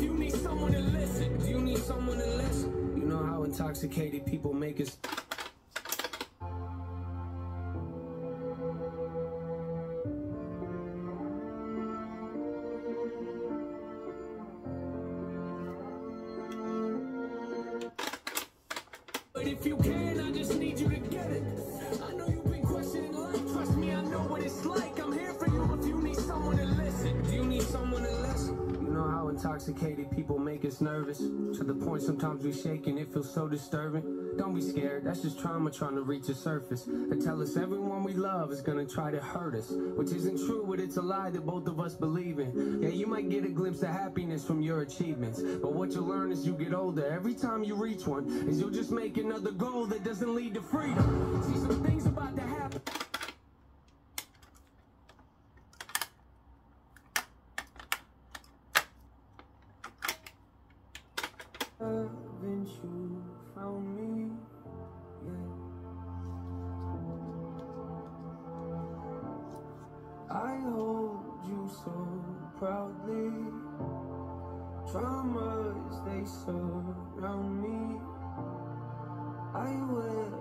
You need someone to listen. You need someone to listen. You know how intoxicated people make us. But if you can, I just need you to get it. I know you've been questioning life. Trust me, I know what it's like. I'm here for you if you need someone to listen. Do you need someone to listen? You know how intoxicated people make us nervous, to the point sometimes we shake and it feels so disturbing. Don't be scared, that's just trauma trying to reach the surface. They tell us everyone we love is gonna try to hurt us, which isn't true, but it's a lie that both of us believe in. Yeah, you might get a glimpse of happiness from your achievements, but what you'll learn as you get older, every time you reach one, is you'll just make another goal that doesn't lead to freedom. See, some things about to happen. Haven't you found me yet? I hold you so proudly. Traumas, they surround me. I will